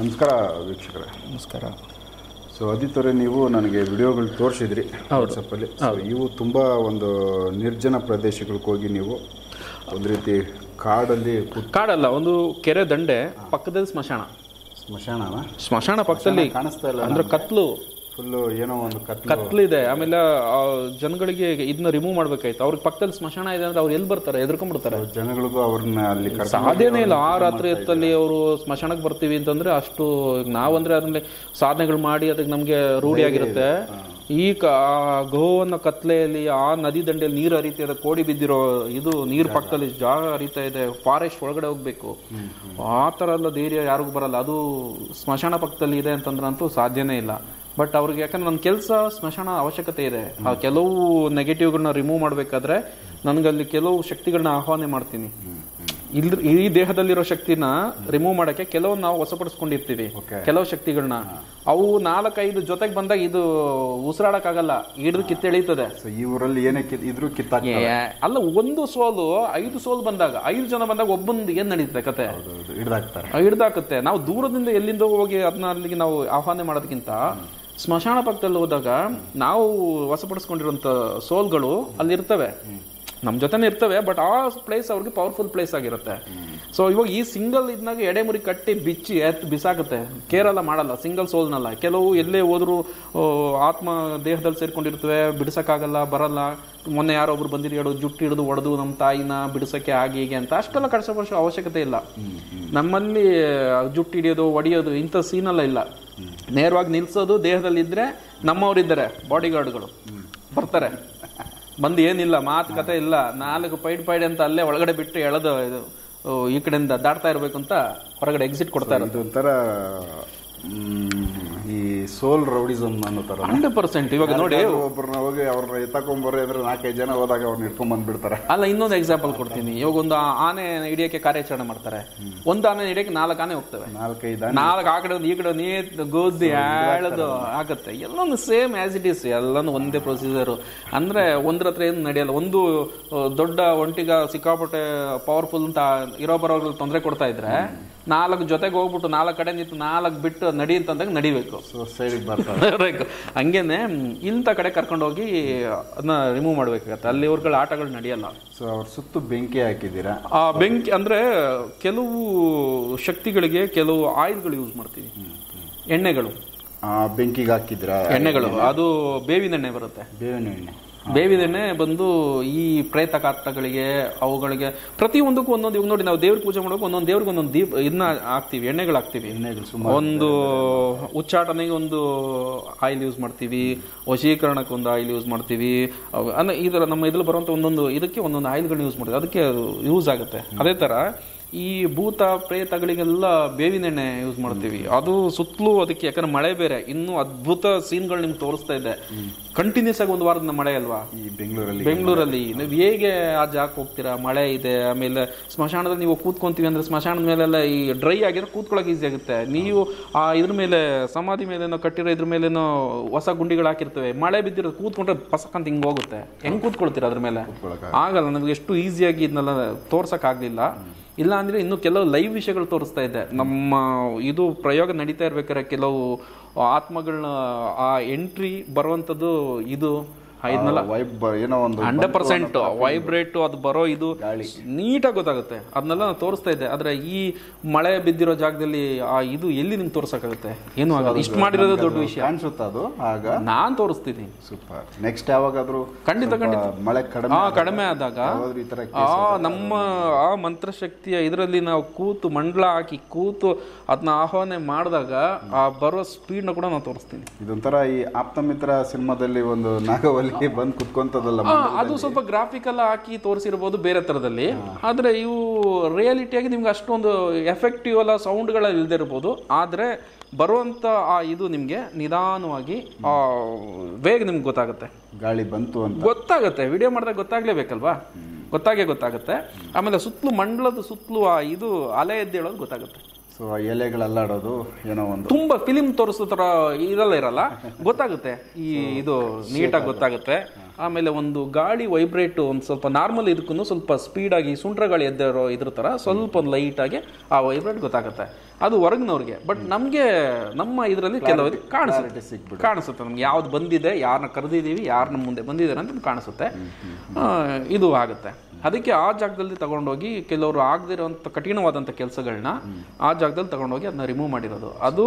ನಮಸ್ಕಾರ ವೀಕ್ಷಕರೇ. ನಮಸ್ಕಾರ. ಸೊ ಅದಿತರೇ, ನೀವು ನನಗೆ ವಿಡಿಯೋಗಳು ತೋರಿಸಿದ್ರಿ ವಾಟ್ಸಪ್ಪಲ್ಲಿ. ಇವು ತುಂಬ ಒಂದು ನಿರ್ಜನ ಪ್ರದೇಶಗಳಿಗೆ ಹೋಗಿ ನೀವು ಒಂದು ರೀತಿ ಕಾಡಲ್ಲಿ, ಕಾಡಲ್ಲ, ಒಂದು ಕೆರೆ ದಂಡೆ ಪಕ್ಕದಲ್ಲಿ ಸ್ಮಶಾನ ಪಕ್ಕದಲ್ಲಿ ಕಾಣಿಸ್ತಾ ಇಲ್ಲ ಅಂದ್ರೆ ಕತ್ಲು ಫುಲ್ಲು, ಏನೋ ಒಂದು ಕತ್ಲಿದೆ. ಆಮೇಲೆ ಜನಗಳಿಗೆ ಇದನ್ನ ರಿಮೂವ್ ಮಾಡ್ಬೇಕಾಯ್ತು. ಅವ್ರಿಗೆ ಪಕ್ಕದಲ್ಲಿ ಸ್ಮಶಾನ ಇದೆ ಅಂದ್ರೆ ಅವ್ರು ಎಲ್ಲಿ ಬರ್ತಾರೆ? ಎದ್ಕೊಂಡ್ಬಿಡ್ತಾರೆ. ಜನಗಳಿಗೂ ಅವ್ರನ್ನ ಅಲ್ಲಿ ಸಾಧನೆ ಇಲ್ಲ. ಆ ರಾತ್ರಿ ಹೊತ್ತಲ್ಲಿ ಅವರು ಸ್ಮಶಾನಕ್ಕೆ ಬರ್ತೀವಿ ಅಂತಂದ್ರೆ ಅಷ್ಟು ನಾವಂದ್ರೆ ಅದನ್ನ ಸಾಧನೆಗಳು ಮಾಡಿ ಅದಕ್ಕೆ ನಮ್ಗೆ ರೂಢಿಯಾಗಿರುತ್ತೆ. ಈ ಗೋವನ್ನ ಕತ್ಲೆಯಲ್ಲಿ ಆ ನದಿ ದಂಡೆಯಲ್ಲಿ ನೀರು ಹರಿತಾ ಕೋಡಿ ಬಿದ್ದಿರೋ ಇದು ನೀರ್ ಪಕ್ಕದಲ್ಲಿ ಜಾಗ ಹರಿತಾ ಇದೆ, ಫಾರೆಸ್ಟ್ ಒಳಗಡೆ ಹೋಗ್ಬೇಕು, ಆ ತರ ಎಲ್ಲ ಧೈರ್ಯ ಯಾರಿಗೂ ಬರಲ್ಲ. ಅದು ಸ್ಮಶಾನ ಪಕ್ಕದಲ್ಲಿ ಇದೆ ಅಂತಂದ್ರಂತೂ ಸಾಧ್ಯನೇ ಇಲ್ಲ. ಬಟ್ ಅವ್ರಿಗೆ ಯಾಕಂದ್ರೆ ನನ್ನ ಕೆಲಸ ಸ್ಮಶಾನ ಅವಶ್ಯಕತೆ ಇದೆ. ಆ ಕೆಲವು ನೆಗೆಟಿವ್ಗಳನ್ನ ರಿಮೂವ್ ಮಾಡ್ಬೇಕಾದ್ರೆ ನನ್ಗಲ್ಲಿ ಕೆಲವು ಶಕ್ತಿಗಳನ್ನ ಆಹ್ವಾನ ಮಾಡ್ತೀನಿ. ಇಲ್ ಈ ದೇಹದಲ್ಲಿರೋ ಶಕ್ತಿನ ರಿಮೂವ್ ಮಾಡಕ್ಕೆ ಕೆಲವನ್ನ ನಾವು ವಶಪಡಿಸ್ಕೊಂಡಿರ್ತೀವಿ, ಕೆಲವು ಶಕ್ತಿಗಳನ್ನ. ಅವು ನಾಲ್ಕೈದು ಜೊತೆಗೆ ಬಂದಾಗ ಇದು ಉಸಿರಾಡಕ್ ಆಗಲ್ಲ, ಹಿಡಿದು ಕಿತ್ತೆಳೀತದೆ. ಅಲ್ಲ, ಒಂದು ಸೋಲು 5 ಸೋಲು ಬಂದಾಗ, 5 ಜನ ಬಂದಾಗ ಒಬ್ಬಂದು ಏನ್ ನಡೀತದೆ ಕತೆ, ಹಿಡ್ದಾಕತ್ತೆ. ನಾವು ದೂರದಿಂದ ಎಲ್ಲಿಂದ ಹೋಗಿ ಅದನ್ನ ಅಲ್ಲಿಗೆ ನಾವು ಆಹ್ವಾನ ಮಾಡೋದಕ್ಕಿಂತ ಸ್ಮಶಾನ ಪಕ್ಕದಲ್ಲಿ ಹೋದಾಗ ನಾವು ವಶಪಡಿಸ್ಕೊಂಡಿರುವಂತ ಸೋಲ್ಗಳು ಅಲ್ಲಿರ್ತವೆ, ನಮ್ಮ ಜೊತೆನೇ ಇರ್ತವೆ. ಬಟ್ ಆ ಪ್ಲೇಸ್ ಅವ್ರಿಗೆ ಪವರ್ಫುಲ್ ಪ್ಲೇಸ್ ಆಗಿರುತ್ತೆ. ಸೊ ಇವಾಗ ಈ ಸಿಂಗಲ್ ಇದ್ನಾಗ ಎಡೆಮುರಿ ಕಟ್ಟಿ ಬಿಚ್ಚಿ ಎತ್ ಬಿಸಾಕುತ್ತೆ, ಕೇರಲ್ಲ ಮಾಡಲ್ಲ ಸಿಂಗಲ್ ಸೋಲ್ನಲ್ಲ. ಕೆಲವು ಎಲ್ಲೇ ಹೋದ್ರು ಆತ್ಮ ದೇಹದಲ್ಲಿ ಸೇರ್ಕೊಂಡಿರ್ತವೆ, ಬಿಡಿಸೋಕ್ಕಾಗಲ್ಲ, ಬರಲ್ಲ. ಮೊನ್ನೆ ಯಾರೊಬ್ರು ಬಂದಿರಿ ಹೇಳೋ ಜುಟ್ಟಿ ಹಿಡಿದು ಒಡೆದು ನಮ್ಮ ತಾಯಿನ ಬಿಡಿಸೋಕ್ಕೆ ಆಗಿ ಹೀಗೆ ಅಂತ ಅಷ್ಟೆಲ್ಲ ಕಡಿಸೋ ಅವಶ್ಯಕತೆ ಇಲ್ಲ. ನಮ್ಮಲ್ಲಿ ಜುಟ್ಟಿ ಹಿಡಿಯೋದು, ಒಡೆಯೋದು ಇಂಥ ಸೀನೆಲ್ಲ ಇಲ್ಲ. ನೇರವಾಗಿ ನಿಲ್ಸೋದು, ದೇಹದಲ್ಲಿದ್ದರೆ ನಮ್ಮವರಿದ್ದಾರೆ ಬಾಡಿಗಾರ್ಡ್ಗಳು ಬರ್ತಾರೆ, ಬಂದು ಏನಿಲ್ಲ, ಮಾತುಕತೆ ಇಲ್ಲ, 4 ಪೈಡ್ ಅಂತ ಅಲ್ಲೇ ಒಳಗಡೆ ಬಿಟ್ಟು ಎಳೆದು ಇದು ಈ ಕಡೆಯಿಂದ ದಾಟ್ತಾ ಇರಬೇಕು ಅಂತ ಹೊರಗಡೆ ಎಕ್ಸಿಟ್ ಕೊಡ್ತಾ ಇರೋದು ಒಂಥರ ಈ ಸೋಲ್ ರೌಡಿಸಮ್ ಅನ್ನೋ ತರ. 100% ಇವಾಗ ನೋಡಿ, ಒಬ್ಬರನ್ನ ಹೋಗಿ ಅವ್ರನ್ನ ಎತ್ತಕೊಂಡ್ಬರೋದ್ರೆ 4-5 ಜನ ಹೋದಾಗ ಅವ್ರನ್ನ ಹಿಡ್ಕೊಂಡ್ ಬಂದ್ಬಿಡ್ತಾರೆ. ಅಲ್ಲ, ಇನ್ನೊಂದು ಎಕ್ಸಾಂಪಲ್ ಕೊಡ್ತೀನಿ. ಇವಾಗ ಒಂದು ಆನೆ ಹಿಡಿಯೋಕೆ ಕಾರ್ಯಾಚರಣೆ ಮಾಡ್ತಾರೆ, ಒಂದು ಆನೆ ಹಿಡಿಯೋಕೆ 4 ಆನೆ ಹೋಗ್ತವೆ, 4-5 ಆ ಕಡೆ ಒಂದು ಈ ಕಡೆ ನೀರು ಗೋಧಿ ಹೇಳೋದು ಆಗತ್ತೆ. ಎಲ್ಲಾನು ಸೇಮ್ ಆಸ್ ಇಟ್ ಈಸ್, ಎಲ್ಲಾನು ಒಂದೇ ಪ್ರೊಸೀಜರ್. ಅಂದ್ರೆ ಒಂದ್ರ ಹತ್ರ ಏನು ನಡೆಯಲ್ಲ. ಒಂದು ದೊಡ್ಡ ಒಂಟಿಗ ಸಿಕ್ಕಾಪಟ್ಟೆ ಪವರ್ಫುಲ್ ಅಂತ ಇರೋ ಬರೋರ್ಗಳು ತೊಂದರೆ ಕೊಡ್ತಾ ಇದ್ರೆ 4 ಜೊತೆಗೆ ಹೋಗ್ಬಿಟ್ಟು 4 ಕಡೆ ನಿಂತು 4 ಬಿಟ್ಟು ನಡಿ ಅಂತಂದಾಗ ನಡಿಬೇಕು, ಹಂಗೇನೆ ಇಂಥ ಕಡೆ ಕರ್ಕೊಂಡೋಗಿ ಅದನ್ನ ರಿಮೂವ್ ಮಾಡ್ಬೇಕಾಗತ್ತೆ. ಅಲ್ಲಿ ಇವ್ರಗಳ ಆಟಗಳು ನಡೆಯಲ್ಲ. ಸೊ ಅವ್ರ ಸುತ್ತು ಬೆಂಕಿ ಹಾಕಿದ್ದೀರಾ? ಆ ಬೆಂಕಿ ಅಂದ್ರೆ ಕೆಲವು ಶಕ್ತಿಗಳಿಗೆ ಕೆಲವು ಆಯಿಲ್ಗಳು ಯೂಸ್ ಮಾಡ್ತೀವಿ, ಎಣ್ಣೆಗಳು. ಬೆಂಕಿಗೆ ಹಾಕಿದ್ರಾ? ಎಣ್ಣೆಗಳು, ಅದು ಬೇವಿನ ಎಣ್ಣೆ ಬರುತ್ತೆ. ಬೇವಿದೆಣ್ಣೆ ಬಂದು ಈ ಪ್ರೇತ ಕಾತಗಳಿಗೆ ಅವುಗಳಿಗೆ ಪ್ರತಿಯೊಂದಕ್ಕೂ ಒಂದೊಂದು. ಇವಾಗ ನೋಡಿ, ನಾವು ದೇವ್ರ ಪೂಜೆ ಮಾಡೋಕೆ ಒಂದೊಂದು ದೇವ್ರಿಗೆ ಒಂದೊಂದು ದೀಪ ಇದನ್ನ ಹಾಕ್ತಿವಿ, ಎಣ್ಣೆಗಳು ಹಾಕ್ತಿವಿ. ಒಂದು ಉಚ್ಚಾಟನೆಗೆ ಒಂದು ಆಯಿಲ್ ಯೂಸ್ ಮಾಡ್ತೀವಿ, ವಶೀಕರಣಕ್ಕೆ ಒಂದು ಆಯಿಲ್ ಯೂಸ್ ಮಾಡ್ತೀವಿ. ಅಂದ್ರೆ ಇದರ ನಮ್ಮ ಇದ್ರಲ್ಲಿ ಬರುವಂತ ಒಂದೊಂದು ಇದಕ್ಕೆ ಒಂದೊಂದು ಆಯಿಲ್ಗಳನ್ನ ಯೂಸ್ ಮಾಡ್ತೀವಿ, ಅದಕ್ಕೆ ಯೂಸ್ ಆಗುತ್ತೆ. ಅದೇ ತರ ಈ ಭೂತ ಪ್ರೇತಗಳಿಗೆಲ್ಲ ಬೇವಿನ ಎಣ್ಣೆ ಯೂಸ್ ಮಾಡ್ತೀವಿ. ಅದು ಸುತ್ತಲೂ ಅದಕ್ಕೆ, ಯಾಕಂದ್ರೆ ಮಳೆ ಬೇರೆ, ಇನ್ನೂ ಅದ್ಭುತ ಸೀನ್ಗಳು ನಿಮ್ಗೆ ತೋರಿಸ್ತಾ ಇದೆ. ಕಂಟಿನ್ಯೂಸ್ ಆಗಿ 1 ವಾರದ ಮಳೆ ಅಲ್ವಾ ಈ ಬೆಂಗಳೂರಲ್ಲಿ. ನೀವು ಹೇಗೆ ಆ ಜಾಕ್ ಹೋಗ್ತೀರಾ? ಮಳೆ ಇದೆ, ಆಮೇಲೆ ಸ್ಮಶಾನದಲ್ಲಿ ನೀವು ಕೂತ್ಕೊಂತೀವಿ ಅಂದ್ರೆ ಸ್ಮಶಾನದ ಮೇಲೆಲ್ಲ ಈ ಡ್ರೈ ಆಗಿರೋ ಕೂತ್ಕೊಳ್ಳೋಕೆ ಈಸಿ ಆಗುತ್ತೆ. ನೀವು ಆ ಇದ್ರ ಮೇಲೆ ಸಮಾಧಿ ಮೇಲೇನೋ ಕಟ್ಟಿರೋ ಇದ್ರ ಮೇಲೇನೋ ಹೊಸ ಗುಂಡಿಗಳು ಹಾಕಿರ್ತವೆ, ಮಳೆ ಬಿದ್ದಿರೋ ಕೂತ್ಕೊಂಡ್ರೆ ಪಸಕ್ಕಂತ ಹಿಂಗೆ ಹೋಗುತ್ತೆ. ಹೆಂಗ್ ಕೂತ್ಕೊಳ್ತೀರಾ ಅದ್ರ ಮೇಲೆ? ಆಗಲ್ಲ. ನಮ್ಗೆ ಎಷ್ಟು ಈಸಿಯಾಗಿ ಇದನ್ನೆಲ್ಲ ತೋರ್ಸಕ್ ಆಗ್ಲಿಲ್ಲ. ಇಲ್ಲ ಅಂದ್ರೆ ಇನ್ನು ಕೆಲವು ಲೈವ್ ವಿಷಯಗಳು ತೋರಿಸ್ತಾ ಇದೆ. ನಮ್ಮ ಇದು ಪ್ರಯೋಗ ನಡೀತಾ ಇರ್ಬೇಕಾದ್ರೆ ಕೆಲವು ಆತ್ಮಗಳನ್ನ ಆ ಎಂಟ್ರಿ ಬರುವಂತದ್ದು ಇದು ವೈಬ್ರೇಟ್ ಅದು ಬರೋ ಇದು ನೀಟಾಗಿ ಗೊತ್ತಾಗುತ್ತೆ. ಅದನ್ನೆಲ್ಲ ತೋರಿಸ್ತಾ ಇದೆ. ಆದ್ರೆ ಈ ಮಳೆ ಬಿದ್ದಿರೋ ಜಾಗದಲ್ಲಿ ಆ ಇದು ಎಲ್ಲಿ ನಿಮ್ಗೆ ತೋರ್ಸಕ್ಕಾಗುತ್ತೆ? ಏನು ಆಗಲ್ಲ. ಇಷ್ಟು ಮಾಡಿರೋದು ದೊಡ್ಡ ವಿಷಯ ಅನ್ಸುತ್ತೆ ಅದು. ಆಗ ನಾನ್ ತೋರಿಸ್ತೀನಿ ಸೂಪರ್. ನೆಕ್ಸ್ಟ್ ಯಾವಾಗಾದ್ರೂ ಖಂಡಿತ ಮಳೆ ಕಡಿಮೆ ಆದಾಗ ನಮ್ಮ ಆ ಮಂತ್ರಶಕ್ತಿಯ ಇದರಲ್ಲಿ ನಾವು ಕೂತು ಮಂಡಲ ಹಾಕಿ ಕೂತು ಅದನ್ನ ಆಹ್ವಾನ ಮಾಡಿದಾಗ ಆ ಬರೋ ಸ್ಪೀಡ್ ನ ಕೂಡ ನಾವು ತೋರಿಸ್ತೀನಿ. ಇದೊಂಥರ ಈ ಆಪ್ತ ಮಿತ್ರ ಸಿನಿಮಾದಲ್ಲಿ ಒಂದು ನಾಗವಲ್ಲಿ ಬಂದು ಕುತ್ಕೊಂತದಲ್ಲ, ಅದು ಸ್ವಲ್ಪ ಗ್ರಾಫಿಕಲ್ ಹಾಕಿ ತೋರಿಸಿರ್ಬೋದು ಬೇರೆ ತರದಲ್ಲಿ. ಆದ್ರೆ ಇವು ರಿಯಾಲಿಟಿಯಾಗಿ ನಿಮ್ಗೆ ಅಷ್ಟೊಂದು ಎಫೆಕ್ಟಿವ್ ಅಲ್ಲ, ಸೌಂಡ್ಗಳ ಇಲ್ಲದೆ ಇರ್ಬೋದು. ಆದ್ರೆ ಬರುವಂತ ಆ ಇದು ನಿಮ್ಗೆ ನಿಧಾನವಾಗಿ ಬೇಗ ನಿಮ್ಗೆ ಗೊತ್ತಾಗುತ್ತೆ. ಗಾಳಿ ಬಂತು ಅಂತ ಗೊತ್ತಾಗುತ್ತೆ, ವಿಡಿಯೋ ಮಾಡಿದಾಗ ಗೊತ್ತಾಗ್ಲೇಬೇಕಲ್ವಾ, ಗೊತ್ತಾಗುತ್ತೆ. ಆಮೇಲೆ ಸುತ್ತಲೂ ಮಂಡಲದ ಸುತ್ತಲೂ ಆ ಇದು ಅಲೆ ಎದ್ದೇಳೋದು ಗೊತ್ತಾಗುತ್ತೆ. ಎಲೆಗಳೆಲ್ಲಾಡೋದು ಏನೋ ಒಂದು ತುಂಬಾ ಫಿಲಿಮ್ ತೋರಿಸೋ ತರ ಇದೆಲ್ಲ ಇರಲ್ಲ, ಗೊತ್ತಾಗುತ್ತೆ. ಈ ಇದು ನೀಟಾಗಿ ಗೊತ್ತಾಗುತ್ತೆ. ಆಮೇಲೆ ಒಂದು ಗಾಳಿ ವೈಬ್ರೇಟು ಒಂದು ಸ್ವಲ್ಪ ನಾರ್ಮಲ್ ಇದಕ್ಕೂ ಸ್ವಲ್ಪ ಸ್ಪೀಡಾಗಿ ಸುಂಟ್ರ ಗಾಳಿ ಎದ್ದಿರೋ ಇದ್ರ ಥರ ಸ್ವಲ್ಪ ಒಂದು ಲೈಟಾಗಿ ಆ ವೈಬ್ರೇಟ್ ಗೊತ್ತಾಗುತ್ತೆ, ಅದು ಹೊರಗಿನವ್ರಿಗೆ. ಬಟ್ ನಮಗೆ ನಮ್ಮ ಇದರಲ್ಲಿ ಕೆಲವರಿಗೆ ಕಾಣಿಸುತ್ತೆ ನಮ್ಗೆ ಯಾವ್ದು ಬಂದಿದೆ, ಯಾರನ್ನ ಕರೆದಿದ್ದೀವಿ, ಯಾರನ್ನ ಮುಂದೆ ಬಂದಿದ್ದಾರೆ ಅಂತ ಕಾಣಿಸುತ್ತೆ, ಇದು ಆಗುತ್ತೆ. ಅದಕ್ಕೆ ಆ ಜಾಗದಲ್ಲಿ ತಗೊಂಡೋಗಿ ಕೆಲವರು ಆಗದಿರೋಂಥ ಕಠಿಣವಾದಂಥ ಕೆಲಸಗಳನ್ನ ಆ ಜಾಗದಲ್ಲಿ ತಗೊಂಡೋಗಿ ಅದನ್ನ ರಿಮೂವ್ ಮಾಡಿರೋದು, ಅದು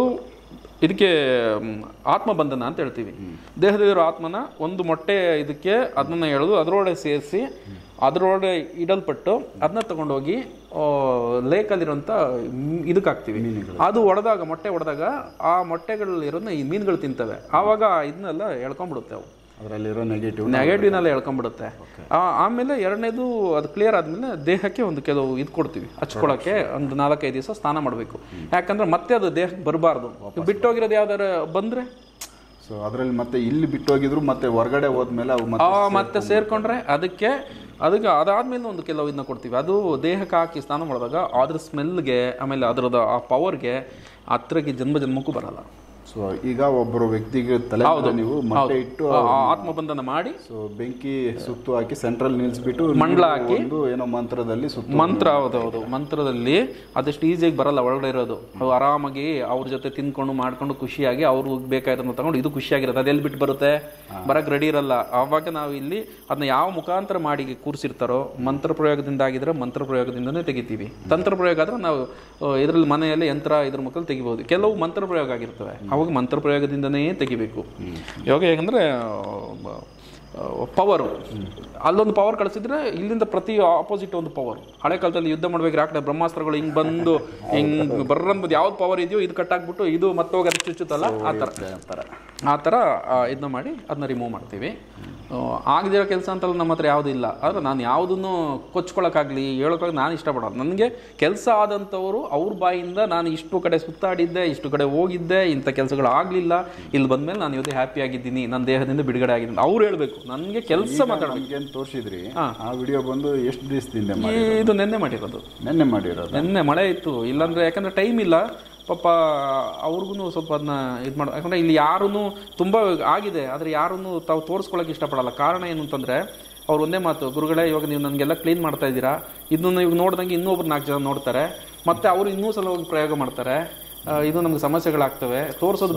ಇದಕ್ಕೆ ಆತ್ಮಬಂಧನ ಅಂತ ಹೇಳ್ತೀವಿ. ದೇಹದಲ್ಲಿರೋ ಆತ್ಮನ ಒಂದು ಮೊಟ್ಟೆ ಇದಕ್ಕೆ ಅದನ್ನ ಎಳೆದು ಅದರೊಳಗೆ ಸೇರಿಸಿ ಅದರೊಳಗೆ ಇಡಲ್ಪಟ್ಟು ಅದನ್ನ ತಗೊಂಡೋಗಿ ಲೇಕಲ್ಲಿರೋಂಥ ಇದಕ್ಕಾಗ್ತೀವಿ. ಅದು ಒಡೆದಾಗ ಮೊಟ್ಟೆ ಒಡೆದಾಗ ಆ ಮೊಟ್ಟೆಗಳಲ್ಲಿರೋದನ್ನ ಈ ಮೀನುಗಳು ತಿಂತವೆ, ಆವಾಗ ಇದನ್ನೆಲ್ಲ ಎಳ್ಕೊಂಡ್ಬಿಡುತ್ತೆ, ಅವು ಅದರಲ್ಲಿರೋ ನೆಗೆಟಿವ್ನೆಲ್ಲ ಎಳ್ಕೊಂಡ್ಬಿಡುತ್ತೆ. ಆಮೇಲೆ ಎರಡನೇದು ಅದು ಕ್ಲಿಯರ್ ಆದಮೇಲೆ ದೇಹಕ್ಕೆ ಒಂದು ಕೆಲವು ಇದು ಕೊಡ್ತೀವಿ ಹಚ್ಕೊಳ್ಳೋಕ್ಕೆ, ಒಂದು 4-5 ದಿವಸ ಸ್ನಾನ ಮಾಡಬೇಕು, ಯಾಕಂದರೆ ಮತ್ತೆ ಅದು ದೇಹಕ್ಕೆ ಬರಬಾರ್ದು. ಬಿಟ್ಟೋಗಿರೋದು ಯಾವ್ದಾರು ಬಂದರೆ ಸೊ ಅದರಲ್ಲಿ ಮತ್ತೆ ಇಲ್ಲಿ ಬಿಟ್ಟೋಗಿದ್ರು ಮತ್ತೆ ಹೊರಗಡೆ ಹೋದ್ಮೇಲೆ ಅವು ಮತ್ತೆ ಸೇರಿಕೊಂಡ್ರೆ ಅದಕ್ಕೆ ಅದಾದ್ಮೇಲೆ ಒಂದು ಕೆಲವು ಇದನ್ನ ಕೊಡ್ತೀವಿ. ಅದು ದೇಹಕ್ಕೆ ಹಾಕಿ ಸ್ನಾನ ಮಾಡಿದಾಗ ಅದ್ರ ಸ್ಮೆಲ್ಗೆ ಆಮೇಲೆ ಅದರದ ಆ ಪವರ್ಗೆ ಹತ್ರಕ್ಕೆ ಜನ್ಮಕ್ಕೂ ಬರಲ್ಲ. ಸೊ ಈಗ ಒಬ್ಬರು ವ್ಯಕ್ತಿಗೆ ತಲೆ ನೀವು ಮೊಟ್ಟೆ ಇಟ್ಟು ಆತ್ಮಬಂಧನ ಮಾಡಿ ಸೊ ಬೆಂಕಿ ಸುತ್ತು ಹಾಕಿ ಸೆಂಟ್ರಲ್ ನಿಲ್ಲಿಸ್ಬಿಟ್ಟು ಮಂಡಲ ಹಾಕಿ ಏನೋ ಮಂತ್ರದಲ್ಲಿ ಮಂತ್ರ ಹೌದೌದು ಮಂತ್ರದಲ್ಲಿ ಅದಷ್ಟು ಈಸಿಯಾಗಿ ಬರಲ್ಲ ಒಳಗಡೆ ಇರೋದು. ಅವ್ರು ಆರಾಮಾಗಿ ಅವ್ರ ಜೊತೆ ತಿನ್ಕೊಂಡು ಮಾಡ್ಕೊಂಡು ಖುಷಿಯಾಗಿ ಅವ್ರಿಗೆ ಬೇಕಾಗಿರೋದನ್ನ ತಗೊಂಡು ಇದು ಖುಷಿಯಾಗಿರೋದು, ಅದೆಲ್ಲಿ ಬಿಟ್ಟು ಬರುತ್ತೆ, ಬರಕ್ಕೆ ರೆಡಿ ಇರಲ್ಲ. ಆವಾಗ ನಾವು ಇಲ್ಲಿ ಅದನ್ನ ಯಾವ ಮುಖಾಂತರ ಮಾಡಿ ಕೂರಿಸಿರ್ತಾರೋ ಮಂತ್ರ ಪ್ರಯೋಗದಿಂದ ಆಗಿದ್ರೆ ಮಂತ್ರ ಪ್ರಯೋಗದಿಂದನೇ ತೆಗಿತೀವಿ, ತಂತ್ರ ಪ್ರಯೋಗ ಆದ್ರೆ ನಾವು ಇದರಲ್ಲಿ ಮನೆಯಲ್ಲಿ ಯಂತ್ರ ಇದ್ರ ಮುಖದಲ್ಲಿ ತೆಗಿಬಹುದು. ಕೆಲವು ಮಂತ್ರ ಪ್ರಯೋಗ ಆಗಿರ್ತವೆ, ಅವಾಗ ಮಂತ್ರ ಪ್ರಯೋಗದಿಂದನೇ ತೆಗಿಬೇಕು. ಯೋಗ ಹೇಗಂದರೆ ಪವರು ಅಲ್ಲೊಂದು ಪವರ್ ಕಳಿಸಿದ್ರೆ ಇಲ್ಲಿಂದ ಪ್ರತಿ ಆಪೋಸಿಟ್ ಒಂದು ಪವರ್. ಹಳೆ ಕಾಲದಲ್ಲಿ ಯುದ್ಧ ಮಾಡ್ಬೇಕು ಯಾಕಡೆ ಬ್ರಹ್ಮಾಸ್ತ್ರಗಳು ಹಿಂಗೆ ಬಂದು ಹಿಂಗೆ ಬರ್ರಂಬುದು ಯಾವ್ದು ಪವರ್ ಇದೆಯೋ ಇದು ಕಟ್ಟಾಕ್ಬಿಟ್ಟು ಇದು ಮತ್ತೋಗಿ ಅದು ಚುಚ್ಚುತ್ತಲ್ಲ ಆ ಥರ ಇದನ್ನ ಮಾಡಿ ಅದನ್ನ ರಿಮೂವ್ ಮಾಡ್ತೀವಿ. ಆಗದಿರೋ ಕೆಲಸ ಅಂತಲ್ಲ ನಮ್ಮ ಹತ್ರ ಯಾವುದೂ ಇಲ್ಲ, ಆದರೆ ನಾನು ಯಾವುದನ್ನು ಕೊಚ್ಕೊಳಕ್ಕಾಗಲಿ ಹೇಳೋಕ್ಕಾಗಲಿ ನಾನು ಇಷ್ಟಪಡೋದು. ನನಗೆ ಕೆಲಸ ಆದಂಥವರು ಅವ್ರ ಬಾಯಿಂದ ನಾನು ಇಷ್ಟು ಕಡೆ ಸುತ್ತಾಡಿದ್ದೆ, ಇಷ್ಟು ಕಡೆ ಹೋಗಿದ್ದೆ, ಇಂಥ ಕೆಲಸಗಳು ಆಗಲಿಲ್ಲ, ಇಲ್ಲಿ ಬಂದಮೇಲೆ ನಾನು ಇವತ್ತು ಹ್ಯಾಪಿಯಾಗಿದ್ದೀನಿ, ನನ್ನ ದೇಹದಿಂದ ಬಿಡುಗಡೆ ಆಗಿದ್ದೀನಿ ಅವ್ರು ಹೇಳಬೇಕು. ನನಗೆ ಕೆಲಸ ಮಾತಾಡೋದು ತೋರಿಸಿದ್ರಿ ಆ ವಿಡಿಯೋ ಬಂದು ಎಷ್ಟು ದಿವಸದಿಂದ ಇದು ನೆನ್ನೆ ಮಾಡಿರೋದು ಮಳೆ ಇತ್ತು, ಇಲ್ಲಾಂದರೆ ಯಾಕಂದರೆ ಟೈಮ್ ಇಲ್ಲ ಪಾಪ ಅವ್ರಿಗೂ ಸ್ವಲ್ಪ ಅದನ್ನ ಇದು ಮಾಡೋದು. ಯಾಕಂದರೆ ಇಲ್ಲಿ ಯಾರೂ ತುಂಬ ಆಗಿದೆ ಆದರೆ ಯಾರೂ ತಾವು ತೋರಿಸ್ಕೊಳ್ಳೋಕೆ ಇಷ್ಟಪಡಲ್ಲ. ಕಾರಣ ಏನು ಅಂತಂದರೆ ಅವ್ರು ಒಂದೇ ಮಾತು, ಗುರುಗಳೇ ಇವಾಗ ನೀವು ನನಗೆಲ್ಲ ಕ್ಲೀನ್ ಮಾಡ್ತಾ ಇದ್ದೀರಾ, ಇದನ್ನು ಇವಾಗ ನೋಡ್ದಂಗೆ ಇನ್ನೊಬ್ರು 4 ಜನ ನೋಡ್ತಾರೆ, ಮತ್ತು ಅವರು ಇನ್ನೂ ಸಲ ಹೋಗಿ ಪ್ರಯೋಗ ಮಾಡ್ತಾರೆ, ಇದು ನಮ್ಗೆ ಸಮಸ್ಯೆಗಳಾಗ್ತವೆ. ತೋರಿಸೋದು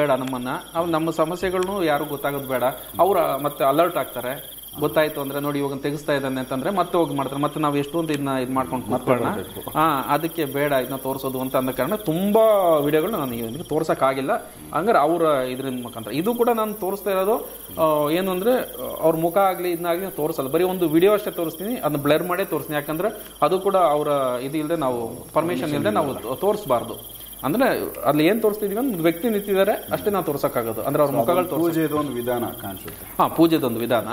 ಬೇಡ ನಮ್ಮನ್ನು, ಅವ್ರು ನಮ್ಮ ಸಮಸ್ಯೆಗಳನ್ನೂ ಯಾರು ಗೊತ್ತಾಗೋದು ಬೇಡ. ಅವರು ಮತ್ತೆ ಅಲರ್ಟ್ ಆಗ್ತಾರೆ, ಗೊತ್ತಾಯ್ತು ಅಂದರೆ ನೋಡಿ ಇವಾಗ ತೆಗಿಸ್ತಾ ಇದ್ದಾನೆ ಅಂತಂದರೆ ಮತ್ತೆ ಹೋಗಿ ಮಾಡ್ತಾರೆ, ಮತ್ತೆ ನಾವು ಎಷ್ಟು ಅಂತ ಇದನ್ನ ಇದು ಮಾಡ್ಕೊಂಡು ಕೂತ್ಕೊಳ್ಳೋಣ. ಅದಕ್ಕೆ ಬೇಡ ಇದನ್ನ ತೋರಿಸೋದು ಅಂತ ಅಂದ ಕಾರಣ ತುಂಬ ವಿಡಿಯೋಗಳು ನನಗೆ ತೋರ್ಸೋಕ್ಕಾಗಿಲ್ಲ. ಹಂಗಾರೆ ಅವರ ಇದರಿಂದ ಮುಖಾಂತರ ಇದು ಕೂಡ ನಾನು ತೋರಿಸ್ತಾ ಇರೋದು ಏನು ಅಂದರೆ ಅವ್ರ ಮುಖ ಆಗಲಿ ಇದನ್ನಾಗಲಿ ತೋರಿಸಲ್ಲ, ಬರೀ ಒಂದು ವಿಡಿಯೋ ಅಷ್ಟೇ ತೋರಿಸ್ತೀನಿ, ಅದನ್ನ ಬ್ಲರ್ ಮಾಡೇ ತೋರಿಸ್ತೀನಿ. ಯಾಕಂದರೆ ಅದು ಕೂಡ ಅವರ ಇದು ಇಲ್ಲದೆ ನಾವು ಪರ್ಮಿಷನ್ ಇಲ್ಲದೆ ನಾವು ತೋರಿಸಬಾರ್ದು. ಅಂದ್ರೆ ಅಲ್ಲಿ ಏನ್ ತೋರಿಸ್ತಿದೀವಿ ಒಂದು ವ್ಯಕ್ತಿ ನಿಂತಿದ್ದಾರೆ ಅಷ್ಟೇ ನಾವು ತೋರ್ಸಕ್ಕಾಗೋದು, ಅಂದ್ರೆ ಅವ್ರ ಮುಖಗಳು ಪೂಜೆದೊಂದು ವಿಧಾನ ಕಾಣಿಸುತ್ತೆ. ಪೂಜೆದೊಂದು ವಿಧಾನ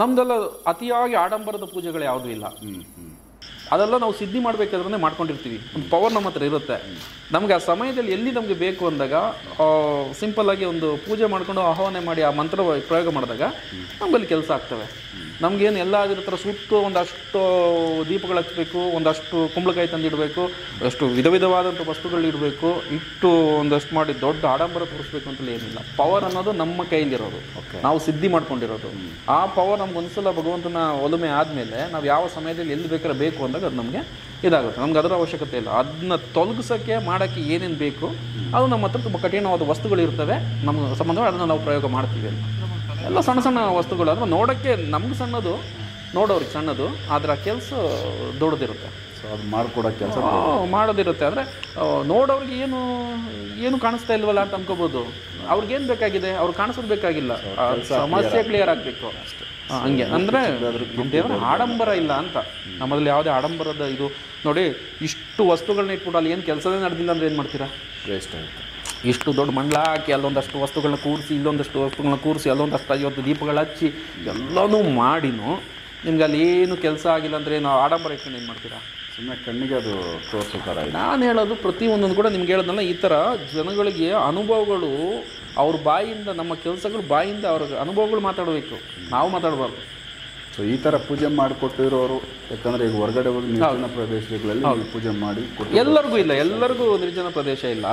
ನಮ್ದೆಲ್ಲ ಅತಿಯಾಗಿ ಆಡಂಬರದ ಪೂಜೆಗಳು ಯಾವುದೂ ಇಲ್ಲ, ಅದೆಲ್ಲ ನಾವು ಸಿದ್ಧಿ ಮಾಡಬೇಕಾದ್ರೆ ಮಾಡ್ಕೊಂಡಿರ್ತೀವಿ. ಒಂದು ಪವರ್ ನಮ್ಮ ಹತ್ರ ಇರುತ್ತೆ, ನಮಗೆ ಆ ಸಮಯದಲ್ಲಿ ಎಲ್ಲಿ ನಮಗೆ ಬೇಕು ಅಂದಾಗ ಸಿಂಪಲ್ಲಾಗಿ ಒಂದು ಪೂಜೆ ಮಾಡ್ಕೊಂಡು ಆಹ್ವಾನ ಮಾಡಿ ಆ ಮಂತ್ರ ಪ್ರಯೋಗ ಮಾಡಿದಾಗ ನಮಗಲ್ಲಿ ಕೆಲಸ ಆಗ್ತವೆ. ನಮಗೇನು ಎಲ್ಲ ಅದ್ರ ಥರ ಸುಟ್ಟು ಒಂದಷ್ಟು ದೀಪಗಳು ಹಚ್ಚಬೇಕು, ಒಂದಷ್ಟು ಕುಂಬಳಕಾಯಿ ತಂದಿಡಬೇಕು, ಅಷ್ಟು ವಿಧ ವಿಧವಾದಂಥ ವಸ್ತುಗಳು ಇಡಬೇಕು, ಇಟ್ಟು ಒಂದಷ್ಟು ಮಾಡಿ ದೊಡ್ಡ ಆಡಂಬರ ತೋರಿಸ್ಬೇಕು ಅಂತಲೇ ಏನಿಲ್ಲ. ಪವರ್ ಅನ್ನೋದು ನಮ್ಮ ಕೈಲಿರೋದು, ನಾವು ಸಿದ್ಧಿ ಮಾಡ್ಕೊಂಡಿರೋದು. ಆ ಪವರ್ ನಮ್ಗೊಂದ್ಸಲ ಭಗವಂತನ ಒಲುಮೆ ಆದಮೇಲೆ ನಾವು ಯಾವ ಸಮಯದಲ್ಲಿ ಎಲ್ಲಿ ಬೇಕಾದ್ರೆ ಬೇಕು ಅಂದಾಗ ಅದು ನಮಗೆ ಇದಾಗುತ್ತೆ, ನಮ್ಗೆ ಅದರ ಅವಶ್ಯಕತೆ ಇಲ್ಲ. ಅದನ್ನ ತೊಲಗಿಸೋಕ್ಕೆ ಮಾಡೋಕ್ಕೆ ಏನೇನು ಬೇಕು ಅದು ನಮ್ಮ ಹತ್ರ ತುಂಬ ಕಠಿಣವಾದ ವಸ್ತುಗಳಿರ್ತವೆ, ನಮ್ಮ ಸಂಬಂಧವಾಗಿ ಅದನ್ನು ನಾವು ಪ್ರಯೋಗ ಮಾಡ್ತೀವಿ. ಎಲ್ಲ ಸಣ್ಣ ಸಣ್ಣ ವಸ್ತುಗಳು, ಅದನ್ನು ನೋಡೋಕ್ಕೆ ನಮ್ಗೆ ಸಣ್ಣದು, ನೋಡೋರಿಗೆ ಸಣ್ಣದು, ಆದರೆ ಆ ಕೆಲಸ ದೊಡ್ಡದಿರುತ್ತೆ. ಸೊ ಅದು ಮಾಡಿಕೊಡೋ ಕೆಲಸ ಮಾಡೋದಿರುತ್ತೆ. ಅಂದರೆ ನೋಡೋರಿಗೆ ಏನು ಕಾಣಿಸ್ತಾ ಇಲ್ವಲ್ಲ ಅಂತ ಅಂದ್ಕೋಬೋದು, ಅವ್ರಿಗೇನು ಬೇಕಾಗಿದೆ ಅವ್ರು ಕಾಣಿಸೋದು ಬೇಕಾಗಿಲ್ಲ, ಸಮಸ್ಯೆ ಕ್ಲಿಯರ್ ಆಗಬೇಕು ಅಷ್ಟೇ. ಹಂಗೆ ಅಂದರೆ ದೇವರ ಆಡಂಬರ ಇಲ್ಲ ಅಂತ ನಮ್ಮಲ್ಲಿ ಯಾವುದೇ ಆಡಂಬರದ ಇದು ನೋಡಿ ಇಷ್ಟು ವಸ್ತುಗಳನ್ನ ಇಟ್ಬಿಟ್ಟು ಅಲ್ಲಿ ಏನು ಕೆಲಸನೇ ನಡೆದಿಲ್ಲ ಅಂದರೆ ಏನು ಮಾಡ್ತೀರಾ, ವೇಸ್ಟ್ ಆಗುತ್ತೆ. ಇಷ್ಟು ದೊಡ್ಡ ಮಂಡಲ ಹಾಕಿ ಅಲ್ಲೊಂದಷ್ಟು ವಸ್ತುಗಳನ್ನ ಕೂರಿಸಿ ಇಲ್ಲೊಂದಷ್ಟು ವಸ್ತುಗಳನ್ನ ಕೂರಿಸಿ ಅಲ್ಲೊಂದಷ್ಟು 50 ದೀಪಗಳ ಹಚ್ಚಿ ಎಲ್ಲನೂ ಮಾಡಿನೂ ನಿಮ್ಗೆ ಅಲ್ಲಿ ಏನು ಕೆಲಸ ಆಗಿಲ್ಲ ಅಂದರೆ ಏನು ಆಡಂಬರ ಇಟ್ಕೊಂಡು ಏನು ಮಾಡ್ತೀರಾ, ಸುಮ್ಮನೆ ಕಣ್ಣಿಗೆ ಅದು ತೋರಿಸ್ತಾರೆ. ನಾನು ಹೇಳೋದು ಪ್ರತಿಯೊಂದೊಂದು ಕೂಡ ನಿಮ್ಗೆ ಹೇಳೋದಲ್ಲ, ಈ ಥರ ಜನಗಳಿಗೆ ಅನುಭವಗಳು ಅವ್ರ ಬಾಯಿಂದ, ನಮ್ಮ ಕೆಲಸಗಳು ಬಾಯಿಂದ ಅವ್ರ ಅನುಭವಗಳು ಮಾತಾಡಬೇಕು, ನಾವು ಮಾತಾಡಬಾರ್ದು. ಸೊ ಈ ಥರ ಪೂಜೆ ಮಾಡಿಕೊಟ್ಟಿರೋರು ಯಾಕಂದರೆ ಈಗ ಹೊರಗಡೆ ಹೋಗಿ ನಿರ್ಜನ ಪ್ರದೇಶಗಳಲ್ಲಿ ಪೂಜೆ ಮಾಡಿ ಎಲ್ಲರಿಗೂ ಇಲ್ಲ, ಎಲ್ಲರಿಗೂ ನಿರ್ಜನ ಪ್ರದೇಶ ಇಲ್ಲ.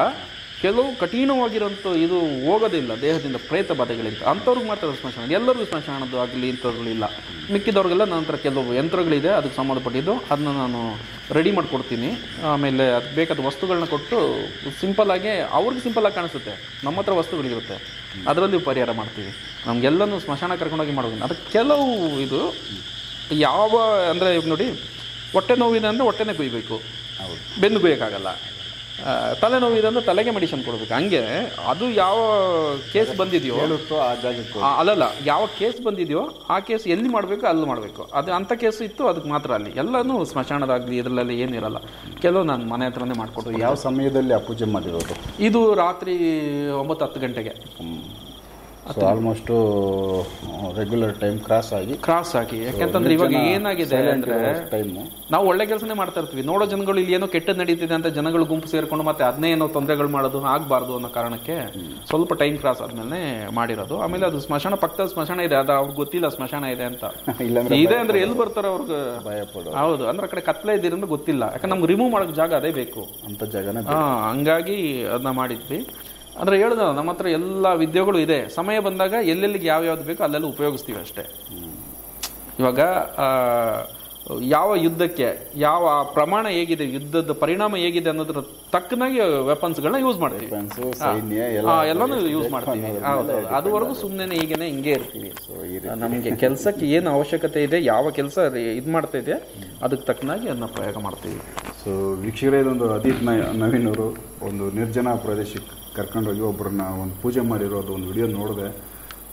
ಕೆಲವು ಕಠಿಣವಾಗಿರೋಂಥ ಇದು ಹೋಗೋದಿಲ್ಲ ದೇಹದಿಂದ ಪ್ರೇತ ಬಾಧೆಗಳಿಂದ ಅಂಥವ್ರಿಗೆ ಮಾತ್ರ ಸ್ಮಶಾನ, ಎಲ್ಲರಿಗೂ ಸ್ಮಶಾನದ್ದು ಆಗಲಿ ಇಂಥದ್ಗಳಿಲ್ಲ. ಮಿಕ್ಕಿದವ್ರಿಗೆಲ್ಲ ನನ್ನ ಹತ್ರ ಕೆಲವು ಯಂತ್ರಗಳಿದೆ ಅದಕ್ಕೆ ಸಂಬಂಧಪಟ್ಟಿದ್ದು, ಅದನ್ನ ನಾನು ರೆಡಿ ಮಾಡಿಕೊಡ್ತೀನಿ. ಆಮೇಲೆ ಅದಕ್ಕೆ ಬೇಕಾದ ವಸ್ತುಗಳನ್ನ ಕೊಟ್ಟು ಸಿಂಪಲ್ಲಾಗೆ ಅವ್ರಿಗೆ ಸಿಂಪಲ್ಲಾಗಿ ಕಾಣಿಸುತ್ತೆ, ನಮ್ಮ ಹತ್ರ ವಸ್ತುಗಳಿರುತ್ತೆ ಅದರಲ್ಲಿ ಪರಿಹಾರ ಮಾಡ್ತೀವಿ. ನಮಗೆಲ್ಲನೂ ಸ್ಮಶಾನ ಕರ್ಕೊಂಡೋಗಿ ಮಾಡೋದು. ಅದಕ್ಕೆ ಕೆಲವು ಇದು ಯಾವ ಅಂದರೆ ಇವಾಗ ನೋಡಿ, ಹೊಟ್ಟೆ ನೋವಿದೆ ಅಂದರೆ ಹೊಟ್ಟೆನೇ ಕುಯ್ಯಬೇಕು, ಬೆನ್ನು ಕುಯ್ಯೋಕ್ಕಾಗಲ್ಲ. ತಲೆನೋವಿದೆ ಅಂದರೆ ತಲೆಗೆ ಮೆಡಿಷನ್ ಕೊಡಬೇಕು. ಹಂಗೆ ಅದು ಯಾವ ಕೇಸ್ ಬಂದಿದೆಯೋ ಅಲ್ಲಲ್ಲ, ಯಾವ ಕೇಸ್ ಬಂದಿದೆಯೋ ಆ ಕೇಸ್ ಎಲ್ಲಿ ಮಾಡಬೇಕು ಅಲ್ಲಿ ಮಾಡಬೇಕು. ಅದು ಅಂಥ ಕೇಸು ಇತ್ತು ಅದಕ್ಕೆ ಮಾತ್ರ ಅಲ್ಲಿ. ಎಲ್ಲನೂ ಸ್ಮಶಾನದಾಗಲಿ ಇದರಲ್ಲೆಲ್ಲ ಏನಿರಲ್ಲ. ಕೆಲವು ನಾನು ಮನೆ ಹತ್ರನೇ ಮಾಡಿಕೊಡ್ತೀನಿ. ಯಾವ ಸಮಯದಲ್ಲಿ ಆ ಪೂಜೆ ಮಾಡಿರೋದು? ಇದು ರಾತ್ರಿ 9-10 ಗಂಟೆಗೆ ಆಲ್ಮೋಸ್ಟು ರೆಗ್ಯುಲರ್ ಟೈಮ್ ಕ್ರಾಸ್ ಆಗಿ. ಯಾಕೆಂತಂದ್ರೆ ಇವಾಗ ಏನಾಗಿದೆ ಅಂದರೆ ನಾವು ಒಳ್ಳೆ ಕೆಲಸನೇ ಮಾಡ್ತಾ ಇರ್ತೀವಿ, ನೋಡೋ ಜನಗಳು ಇಲ್ಲಿ ಏನೋ ಕೆಟ್ಟದ್ದು ನಡೀತಿದೆ ಅಂತ ಜನಗಳು ಗುಂಪು ಸೇರಿಕೊಂಡು ಮತ್ತೆ ಅದನ್ನೇ ಏನೋ ತೊಂದರೆಗಳು ಮಾಡೋದು ಆಗಬಾರ್ದು ಅನ್ನೋ ಕಾರಣಕ್ಕೆ ಸ್ವಲ್ಪ ಟೈಮ್ ಕ್ರಾಸ್ ಆದ್ಮೇಲೆ ಮಾಡಿರೋದು. ಆಮೇಲೆ ಅದು ಸ್ಮಶಾನ ಪಕ್ಕದ ಸ್ಮಶಾನ ಇದೆ, ಅದು ಅವ್ರಿಗೆ ಗೊತ್ತಿಲ್ಲ ಸ್ಮಶಾನ ಇದೆ ಅಂತ. ಇದೆ ಅಂದರೆ ಎಲ್ಲಿ ಬರ್ತಾರೋ ಅವ್ರಿಗೆ ಭಯಪಡೋ. ಹೌದು, ಅಂದ್ರೆ ಆ ಕಡೆ ಕತ್ಲೆ ಇದ್ದೀರಂದ್ರೆ ಗೊತ್ತಿಲ್ಲ, ಯಾಕಂದ್ರೆ ನಮ್ಗೆ ರಿಮೂವ್ ಮಾಡೋಕೆ ಜಾಗ ಅದೇ ಬೇಕು ಅಂತ ಜಾಗನೇ. ಹಂಗಾಗಿ ಅದನ್ನ ಮಾಡಿದ್ವಿ. ಅಂದರೆ ಹೇಳ್ದ ನಮ್ಮ ಹತ್ರ ಎಲ್ಲ ವಿದ್ಯೆಗಳು ಇದೆ, ಸಮಯ ಬಂದಾಗ ಎಲ್ಲೆಲ್ಲಿಗೆ ಯಾವ್ಯಾವ್ದು ಬೇಕೋ ಅಲ್ಲೆಲ್ಲ ಉಪಯೋಗಿಸ್ತೀವಿ ಅಷ್ಟೇ. ಇವಾಗ ಯಾವ ಯುದ್ಧಕ್ಕೆ ಯಾವ ಪ್ರಮಾಣ ಹೇಗಿದೆ, ಯುದ್ಧದ ಪರಿಣಾಮ ಹೇಗಿದೆ ಅನ್ನೋದ್ರ ತಕ್ಕನಾಗಿ ವೆಪನ್ಸ್ಗಳನ್ನ ಯೂಸ್ ಮಾಡ್ತೀವಿ, ಎಲ್ಲಾನು ಯೂಸ್ ಮಾಡ್ತೀವಿ. ಅದುವರೆಗೂ ಸುಮ್ಮನೆ ಹೀಗೇನೆ ಹಿಂಗೆ ಇರ್ತೀವಿ. ನಮಗೆ ಕೆಲಸಕ್ಕೆ ಏನು ಅವಶ್ಯಕತೆ ಇದೆ, ಯಾವ ಕೆಲಸ ಇದು ಮಾಡ್ತಾ ಇದೆ ಅದಕ್ಕೆ ತಕ್ಕನಾಗಿ ಅದನ್ನ ಪ್ರಯೋಗ ಮಾಡ್ತೀವಿ. ಸೊ ವೀಕ್ಷಕರೇ, ಇದೊಂದು ಅದಿತ್ ನವೀನವರು ಒಂದು ನಿರ್ಜನ ಪ್ರದೇಶಕ್ಕೆ ಕರ್ಕೊಂಡೋಗಿ ಒಬ್ಬರನ್ನ ಒಂದು ಪೂಜೆ ಮಾಡಿರೋದು ಒಂದು ವಿಡಿಯೋ ನೋಡಿದೆ.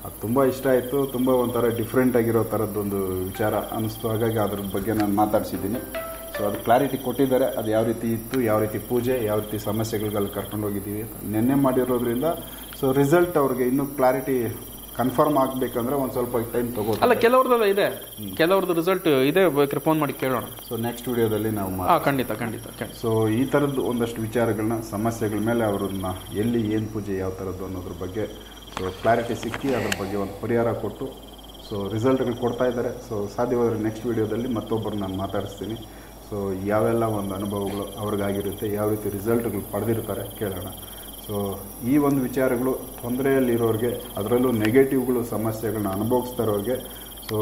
ಅದು ತುಂಬ ಇಷ್ಟ ಆಯಿತು, ತುಂಬ ಒಂಥರ ಡಿಫ್ರೆಂಟ್ ಆಗಿರೋ ಥರದ್ದೊಂದು ವಿಚಾರ ಅನ್ನಿಸ್ತು. ಹಾಗಾಗಿ ಅದ್ರ ಬಗ್ಗೆ ನಾನು ಮಾತಾಡ್ಸಿದ್ದೀನಿ. ಸೊ ಅದು ಕ್ಲಾರಿಟಿ ಕೊಟ್ಟಿದ್ದಾರೆ, ಅದು ಯಾವ ರೀತಿ ಇತ್ತು, ಯಾವ ರೀತಿ ಪೂಜೆ, ಯಾವ ರೀತಿ ಸಮಸ್ಯೆಗಳಿಗೆಲ್ಲ ಕರ್ಕೊಂಡೋಗಿದ್ದೀವಿ. ನೆನ್ನೆ ಮಾಡಿರೋದ್ರಿಂದ ಸೊ ರಿಸಲ್ಟ್ ಅವ್ರಿಗೆ ಇನ್ನೂ ಕ್ಲಾರಿಟಿ ಕನ್ಫರ್ಮ್ ಆಗಬೇಕಂದ್ರೆ ಒಂದು ಸ್ವಲ್ಪ ಟೈಮ್ ತಗೋ. ಅಲ್ಲ, ಕೆಲವ್ರದ್ದೆಲ್ಲ ಇದೆ, ಕೆಲವ್ರದ್ದು ರಿಸಲ್ಟ್ ಇದೆ, ಬೇಕಾದ್ರೆ ಫೋನ್ ಮಾಡಿ ಕೇಳೋಣ. ಸೊ ನೆಕ್ಸ್ಟ್ ವಿಡಿಯೋದಲ್ಲಿ ನಾವು ಖಂಡಿತ ಸೊ ಈ ಥರದ್ದು ಒಂದಷ್ಟು ವಿಚಾರಗಳನ್ನ, ಸಮಸ್ಯೆಗಳ ಮೇಲೆ ಅವ್ರನ್ನ ಎಲ್ಲಿ ಏನು ಪೂಜೆ ಯಾವ ಥರದ್ದು ಅನ್ನೋದ್ರ ಬಗ್ಗೆ ಸೊ ಕ್ಲಾರಿಟಿ ಸಿಕ್ಕಿ ಅದ್ರ ಬಗ್ಗೆ ಒಂದು ಪರಿಹಾರ ಕೊಟ್ಟು ಸೊ ರಿಸಲ್ಟ್ಗಳು ಕೊಡ್ತಾ ಇದ್ದಾರೆ. ಸೊ ಸಾಧ್ಯವಾದರೆ ನೆಕ್ಸ್ಟ್ ವಿಡಿಯೋದಲ್ಲಿ ಮತ್ತೊಬ್ಬರು ನಾನು ಮಾತಾಡಿಸ್ತೀನಿ. ಸೊ ಯಾವೆಲ್ಲ ಒಂದು ಅನುಭವಗಳು ಅವ್ರಿಗಾಗಿರುತ್ತೆ, ಯಾವ ರೀತಿ ರಿಸಲ್ಟ್ಗಳು ಪಡೆದಿರ್ತಾರೆ ಕೇಳೋಣ. ಸೊ ಈ ಒಂದು ವಿಚಾರಗಳು ತೊಂದರೆಯಲ್ಲಿರೋರಿಗೆ, ಅದರಲ್ಲೂ ನೆಗೆಟಿವ್ಗಳು, ಸಮಸ್ಯೆಗಳನ್ನ ಅನುಭವಿಸ್ತಾ ಇರೋರಿಗೆ ಸೊ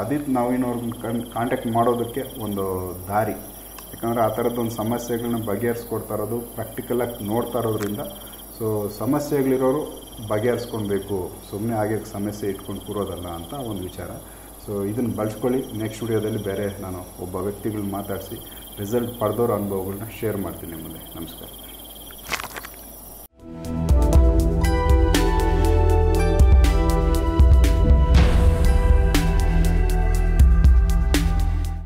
ಆದಿತ್ ನಾವಿನವ್ರನ್ನ ಕಾಂಟ್ಯಾಕ್ಟ್ ಮಾಡೋದಕ್ಕೆ ಒಂದು ದಾರಿ. ಯಾಕಂದರೆ ಆ ಥರದ್ದೊಂದು ಸಮಸ್ಯೆಗಳನ್ನ ಬಗೆಹರಿಸ್ಕೊಡ್ತಾ ಇರೋದು, ಪ್ರಾಕ್ಟಿಕಲಾಗಿ ನೋಡ್ತಾ ಇರೋದ್ರಿಂದ ಸೊ ಸಮಸ್ಯೆಗಳಿರೋರು ಬಗೆಹರಿಸ್ಕೊಳ್ಬೇಕು, ಸುಮ್ಮನೆ ಹಾಗೆ ಸಮಸ್ಯೆ ಇಟ್ಕೊಂಡು ಕೂರೋದಲ್ಲ ಅಂತ ಒಂದು ವಿಚಾರ. ಸೊ ಇದನ್ನು ಬಳಸ್ಕೊಳ್ಳಿ. ನೆಕ್ಸ್ಟ್ ವಿಡಿಯೋದಲ್ಲಿ ಬೇರೆ ನಾನು ಒಬ್ಬ ವ್ಯಕ್ತಿಗಳನ್ನ ಮಾತಾಡಿಸಿ ರಿಸಲ್ಟ್ ಪಡೆದವ್ರ ಅನುಭವಗಳನ್ನ ಶೇರ್ ಮಾಡ್ತೀನಿ ಮುಂದೆ. ನಮಸ್ಕಾರ.